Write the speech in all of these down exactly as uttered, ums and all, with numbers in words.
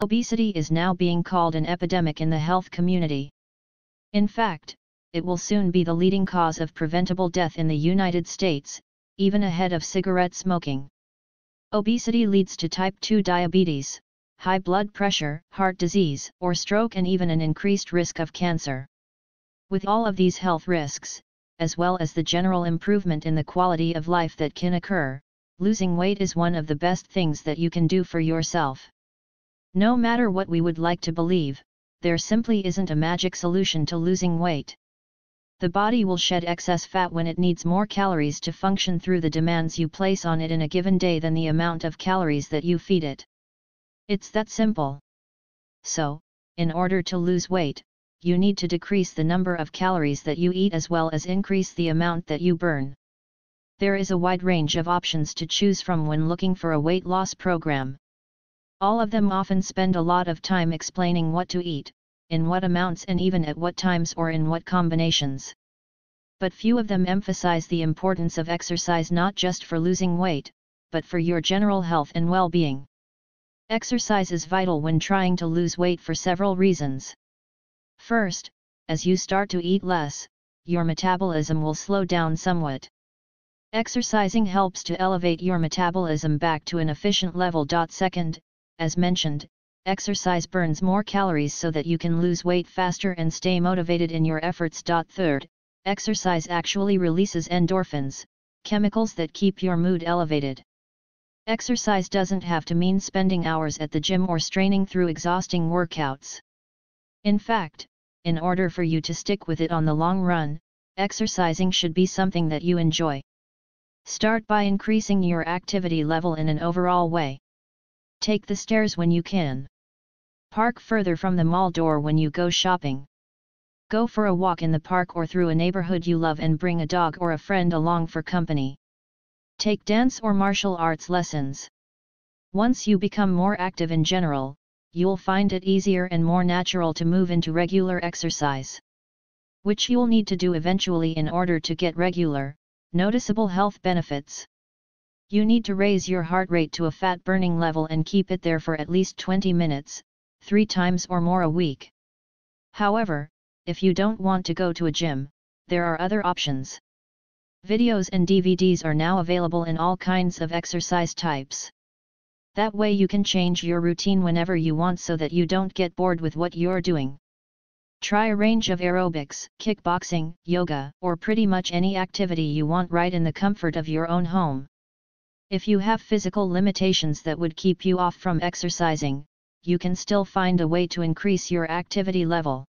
Obesity is now being called an epidemic in the health community. In fact, it will soon be the leading cause of preventable death in the United States, even ahead of cigarette smoking. Obesity leads to type two diabetes, high blood pressure, heart disease, or stroke, and even an increased risk of cancer. With all of these health risks, as well as the general improvement in the quality of life that can occur, losing weight is one of the best things that you can do for yourself. No matter what we would like to believe, there simply isn't a magic solution to losing weight. The body will shed excess fat when it needs more calories to function through the demands you place on it in a given day than the amount of calories that you feed it. It's that simple. So, in order to lose weight, you need to decrease the number of calories that you eat as well as increase the amount that you burn. There is a wide range of options to choose from when looking for a weight loss program. All of them often spend a lot of time explaining what to eat, in what amounts and even at what times or in what combinations. But few of them emphasize the importance of exercise, not just for losing weight, but for your general health and well-being. Exercise is vital when trying to lose weight for several reasons. First, as you start to eat less, your metabolism will slow down somewhat. Exercising helps to elevate your metabolism back to an efficient level. Second, as mentioned, exercise burns more calories so that you can lose weight faster and stay motivated in your efforts. Third, exercise actually releases endorphins, chemicals that keep your mood elevated. Exercise doesn't have to mean spending hours at the gym or straining through exhausting workouts. In fact, in order for you to stick with it on the long run, exercising should be something that you enjoy. Start by increasing your activity level in an overall way. Take the stairs when you can. Park further from the mall door when you go shopping. Go for a walk in the park or through a neighborhood you love, and bring a dog or a friend along for company. Take dance or martial arts lessons. Once you become more active in general, you'll find it easier and more natural to move into regular exercise, which you'll need to do eventually in order to get regular, noticeable health benefits. You need to raise your heart rate to a fat-burning level and keep it there for at least twenty minutes, three times or more a week. However, if you don't want to go to a gym, there are other options. Videos and D V Ds are now available in all kinds of exercise types. That way you can change your routine whenever you want so that you don't get bored with what you're doing. Try a range of aerobics, kickboxing, yoga, or pretty much any activity you want right in the comfort of your own home. If you have physical limitations that would keep you off from exercising, you can still find a way to increase your activity level.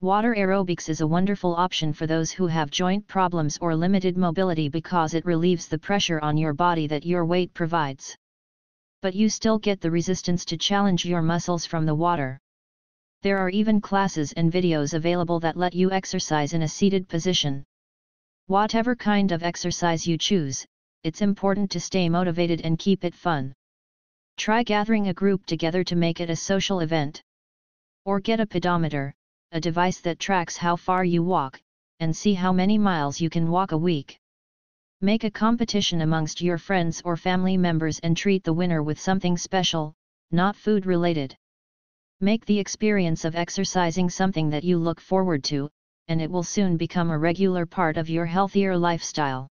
Water aerobics is a wonderful option for those who have joint problems or limited mobility because it relieves the pressure on your body that your weight provides. But you still get the resistance to challenge your muscles from the water. There are even classes and videos available that let you exercise in a seated position. Whatever kind of exercise you choose, it's important to stay motivated and keep it fun. Try gathering a group together to make it a social event. Or get a pedometer, a device that tracks how far you walk, and see how many miles you can walk a week. Make a competition amongst your friends or family members and treat the winner with something special, not food related. Make the experience of exercising something that you look forward to, and it will soon become a regular part of your healthier lifestyle.